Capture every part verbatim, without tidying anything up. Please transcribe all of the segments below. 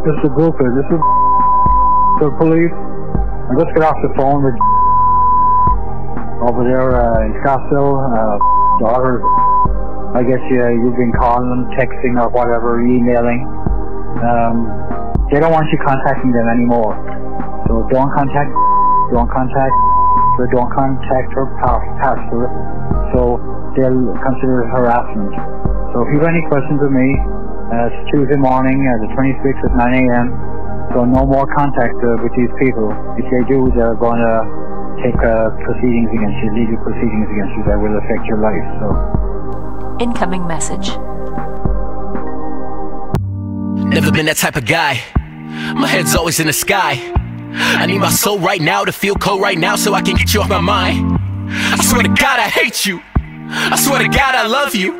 This is the Bluefin. This is the police. I just got off the phone with over there uh, in Scottsdale. Uh, daughter, I guess yeah, you've been calling them, texting or whatever, emailing. Um, they don't want you contacting them anymore. So don't contact, don't contact, so don't contact her pastor. So they'll consider it harassment. So if you have any questions with me, uh, it's Tuesday morning, uh, the twenty-sixth at nine A M So no more contact uh, with these people. If they do, they're going to take uh, proceedings against you, legal proceedings against you that will affect your life. So, incoming message. Never been that type of guy. My head's always in the sky. I need my soul right now to feel cold right now, so I can get you off my mind. I swear to God I hate you. I swear to God I love you.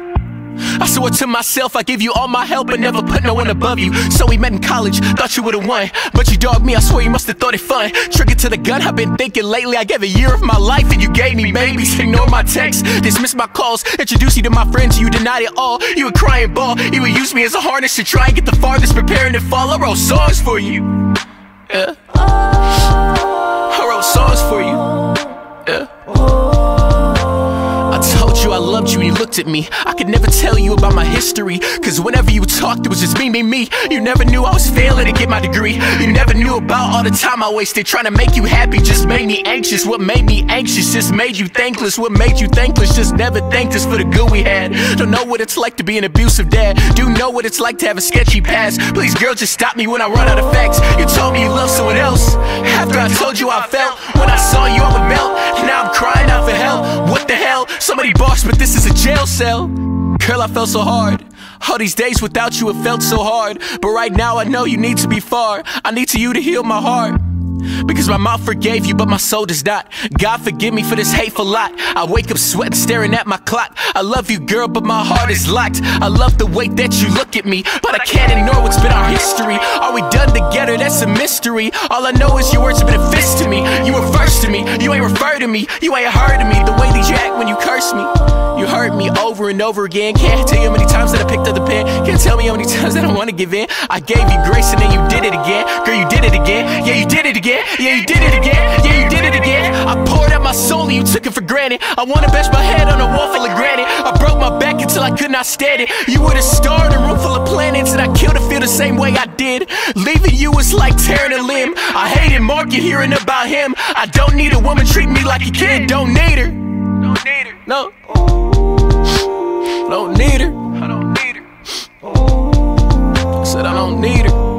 I swore to myself I give you all my help, but never put no one above you. So we met in college, thought you would've won, but you dogged me, I swear you must've thought it fun. Trigger to the gun, I've been thinking lately. I gave a year of my life and you gave me babies. Ignore my texts, dismiss my calls, introduce you to my friends, you denied it all. You were crying ball, you would use me as a harness to try and get the farthest, preparing to fall. I wrote songs for you, yeah. I wrote songs for you, yeah. I told you I loved you and you looked at me. I could never tell you about my history, cause whenever you talked it was just me, me, me. You never knew I was failing to get my degree. You never knew about all the time I wasted trying to make you happy. Just made me anxious. What made me anxious just made you thankless. What made you thankless just never thanked us for the good we had. Don't know what it's like to be an abusive dad. Do know what it's like to have a sketchy past. Please girl, just stop me when I run out of facts. You told me you loved someone else after I told you I felt. When I saw you I would melt. Now I'm crying out for help. What the hell? Somebody bossed, but this is a jail cell. Girl, I felt so hard. All these days without you, it felt so hard. But right now, I know you need to be far. I need to you to heal my heart. Because my mouth forgave you, but my soul does not. God forgive me for this hateful lot. I wake up sweating, staring at my clock. I love you, girl, but my heart is locked. I love the way that you look at me, but I can't ignore what's been our history. Are we done together? That's a mystery. All I know is your words have been a fist to me. You were first to me, you ain't referred to me. You ain't heard of me, the way that you act when you curse me. You hurt me over and over again. Can't tell you how many times that I picked up the pen. Can't tell me how many times that I wanna give in. I gave you grace and then you did it again. Girl, you did it again, yeah, you did it again. Yeah, you did it again, yeah, you did it again. I poured out my soul and you took it for granted. I wanna bash my head on a wall full of granite. I broke my back until I could not stand it. You were the star in a room full of planets, and I killed to feel the same way I did. Leaving you was like tearing a limb. I hated Mark, you hearing about him. I don't need a woman, treat me like a kid. Don't need her, don't need her. No, don't need her. I don't need her. I said I don't need her.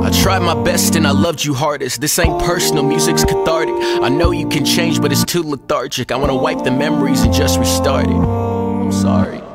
I tried my best and I loved you hardest. This ain't personal, music's cathartic. I know you can change, but it's too lethargic. I wanna wipe the memories and just restart it. I'm sorry.